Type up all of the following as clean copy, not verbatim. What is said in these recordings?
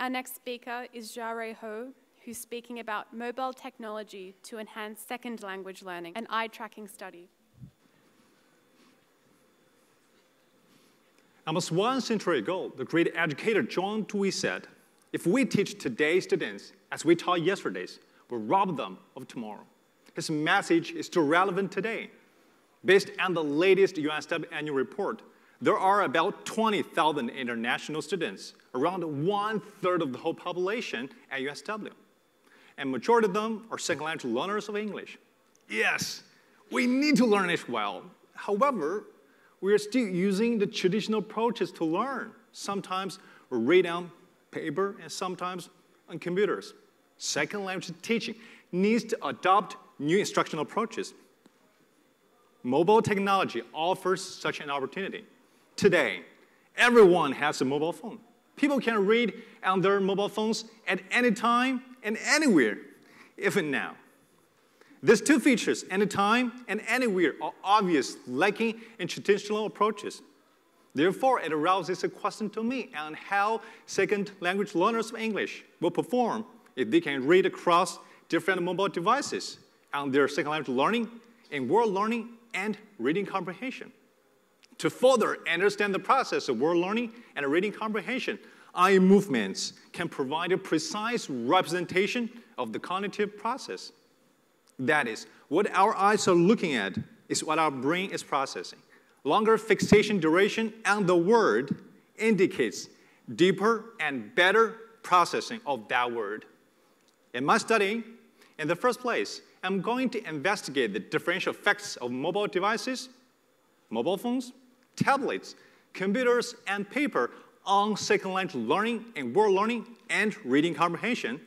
Our next speaker is Jiarui Hou, who's speaking about mobile technology to enhance second language learning, an eye-tracking study. Almost 1 century ago, the great educator John Dewey said, if we teach today's students as we taught yesterday's, we'll rob them of tomorrow. His message is still relevant today. Based on the latest USW annual report, there are about 20,000 international students, around 1/3 of the whole population at USW. And majority of them are second language learners of English. Yes, we need to learn it well. However, we are still using the traditional approaches to learn. Sometimes we read on paper and sometimes on computers. Second language teaching needs to adopt new instructional approaches. Mobile technology offers such an opportunity. Today, everyone has a mobile phone. People can read on their mobile phones at any time and anywhere, even now. These two features, anytime and anywhere, are obviously lacking in traditional approaches. Therefore, it arouses a question to me on how second language learners of English will perform if they can read across different mobile devices on their second language learning, in word learning, and reading comprehension. To further understand the process of word learning and reading comprehension, eye movements can provide a precise representation of the cognitive process. That is, what our eyes are looking at is what our brain is processing. Longer fixation duration on the word indicates deeper and better processing of that word. In my study, in the first place, I'm going to investigate the differential effects of mobile devices, mobile phones, tablets, computers, and paper on second language learning and word learning and reading comprehension.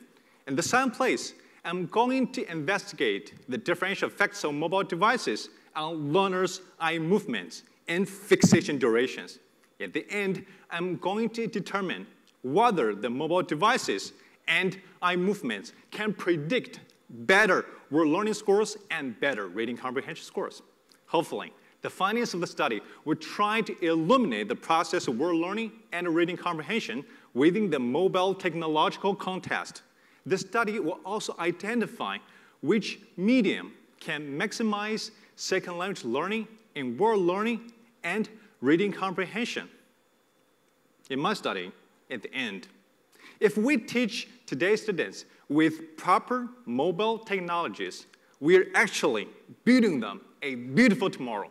In the second place, I'm going to investigate the differential effects of mobile devices on learners' eye movements and fixation durations. At the end, I'm going to determine whether the mobile devices and eye movements can predict better word learning scores and better reading comprehension scores. Hopefully, the findings of the study will try to illuminate the process of word learning and reading comprehension within the mobile technological context. The study will also identify which medium can maximize second language learning in word learning and reading comprehension. In my study, at the end, if we teach today's students with proper mobile technologies, we are actually building them a beautiful tomorrow.